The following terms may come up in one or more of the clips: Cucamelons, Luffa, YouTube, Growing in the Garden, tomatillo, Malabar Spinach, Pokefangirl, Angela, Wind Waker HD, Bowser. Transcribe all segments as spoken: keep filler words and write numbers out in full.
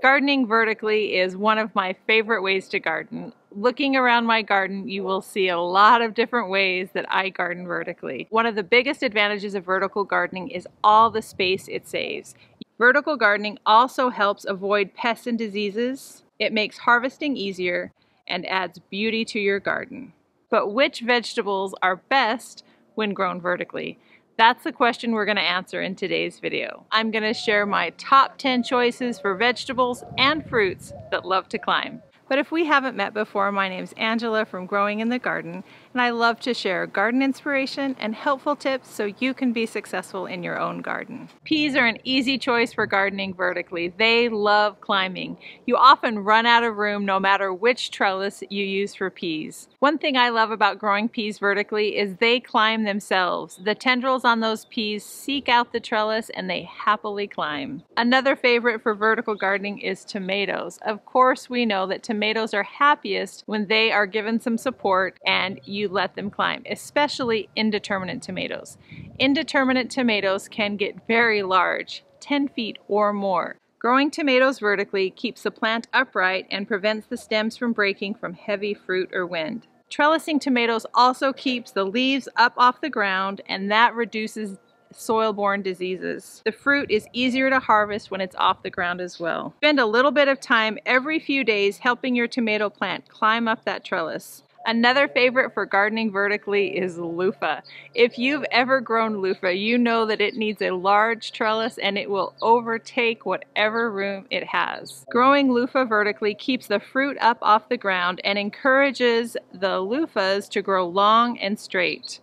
Gardening vertically is one of my favorite ways to garden. Looking around my garden, you will see a lot of different ways that I garden vertically. One of the biggest advantages of vertical gardening is all the space it saves. Vertical gardening also helps avoid pests and diseases, it makes harvesting easier, and adds beauty to your garden. But which vegetables are best when grown vertically? That's the question we're going to answer in today's video. I'm going to share my top ten choices for vegetables and fruits that love to climb. But if we haven't met before, my name's Angela from Growing in the Garden, and I love to share garden inspiration and helpful tips so you can be successful in your own garden. Peas are an easy choice for gardening vertically. They love climbing. You often run out of room no matter which trellis you use for peas. One thing I love about growing peas vertically is they climb themselves. The tendrils on those peas seek out the trellis and they happily climb. Another favorite for vertical gardening is tomatoes. Of course, we know that tomatoes Tomatoes are happiest when they are given some support and you let them climb, especially indeterminate tomatoes. Indeterminate tomatoes can get very large, ten feet or more. Growing tomatoes vertically keeps the plant upright and prevents the stems from breaking from heavy fruit or wind. Trellising tomatoes also keeps the leaves up off the ground, and that reduces soil-borne diseases. The fruit is easier to harvest when it's off the ground as well. Spend a little bit of time every few days helping your tomato plant climb up that trellis. Another favorite for gardening vertically is Luffa. If you've ever grown Luffa, you know that it needs a large trellis and it will overtake whatever room it has. Growing Luffa vertically keeps the fruit up off the ground and encourages the Luffas to grow long and straight.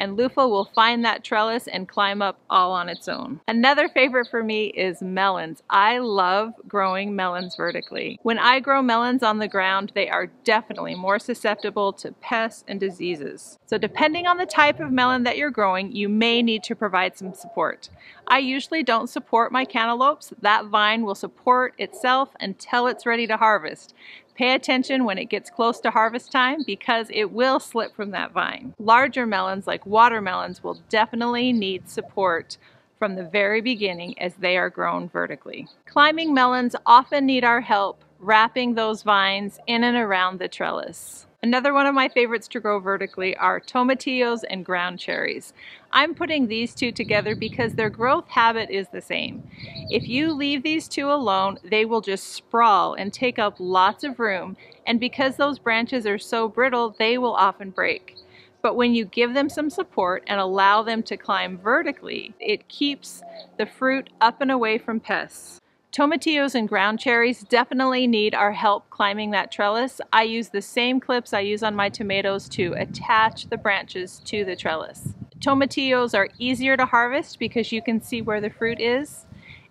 And Luffa will find that trellis and climb up all on its own. Another favorite for me is melons. I love growing melons vertically. When I grow melons on the ground, they are definitely more susceptible to pests and diseases. So depending on the type of melon that you're growing, you may need to provide some support. I usually don't support my cantaloupes. That vine will support itself until it's ready to harvest. Pay attention when it gets close to harvest time because it will slip from that vine. Larger melons like watermelons will definitely need support from the very beginning as they are grown vertically. Climbing melons often need our help wrapping those vines in and around the trellis. Another one of my favorites to grow vertically are tomatillos and ground cherries. I'm putting these two together because their growth habit is the same. If you leave these two alone, they will just sprawl and take up lots of room, and because those branches are so brittle, they will often break. But when you give them some support and allow them to climb vertically, it keeps the fruit up and away from pests. Tomatillos and ground cherries definitely need our help climbing that trellis. I use the same clips I use on my tomatoes to attach the branches to the trellis. Tomatillos are easier to harvest because you can see where the fruit is,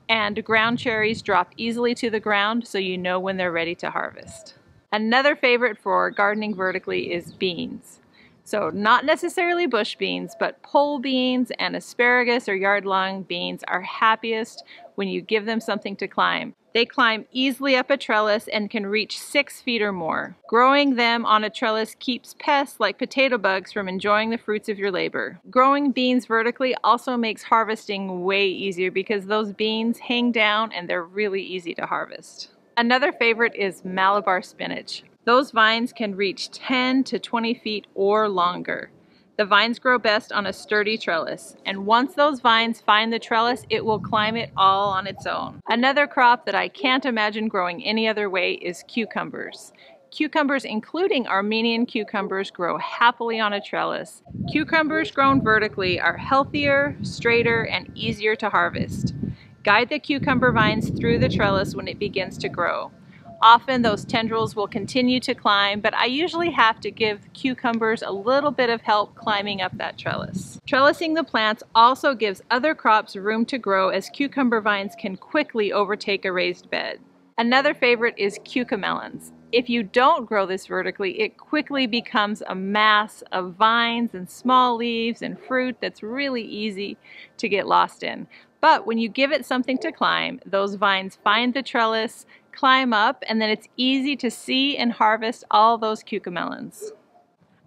and ground cherries drop easily to the ground so you know when they're ready to harvest. Another favorite for gardening vertically is beans. So not necessarily bush beans, but pole beans and asparagus or yard-long beans are happiest when you give them something to climb. They climb easily up a trellis and can reach six feet or more. Growing them on a trellis keeps pests like potato bugs from enjoying the fruits of your labor. Growing beans vertically also makes harvesting way easier because those beans hang down and they're really easy to harvest. Another favorite is Malabar spinach. Those vines can reach ten to twenty feet or longer. The vines grow best on a sturdy trellis, and once those vines find the trellis, it will climb it all on its own. Another crop that I can't imagine growing any other way is cucumbers. Cucumbers, including Armenian cucumbers, grow happily on a trellis. Cucumbers grown vertically are healthier, straighter, and easier to harvest. Guide the cucumber vines through the trellis when it begins to grow. Often those tendrils will continue to climb, but I usually have to give cucumbers a little bit of help climbing up that trellis. Trellising the plants also gives other crops room to grow as cucumber vines can quickly overtake a raised bed. Another favorite is cucamelons. If you don't grow this vertically, it quickly becomes a mass of vines and small leaves and fruit that's really easy to get lost in. But when you give it something to climb, those vines find the trellis, climb up, and then it's easy to see and harvest all those cucamelons.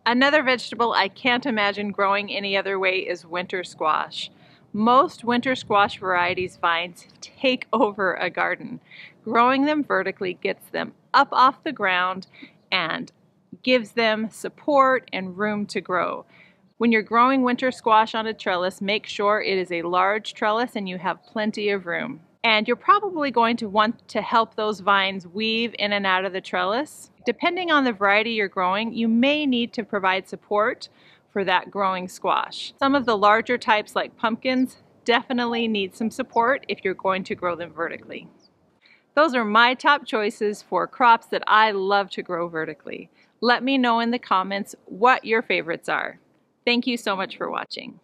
Another vegetable I can't imagine growing any other way is winter squash. Most winter squash varieties' vines take over a garden. Growing them vertically gets them up off the ground and gives them support and room to grow. When you're growing winter squash on a trellis, make sure it is a large trellis and you have plenty of room. And you're probably going to want to help those vines weave in and out of the trellis. Depending on the variety you're growing, you may need to provide support for that growing squash. Some of the larger types like pumpkins definitely need some support if you're going to grow them vertically. Those are my top choices for crops that I love to grow vertically. Let me know in the comments what your favorites are. Thank you so much for watching.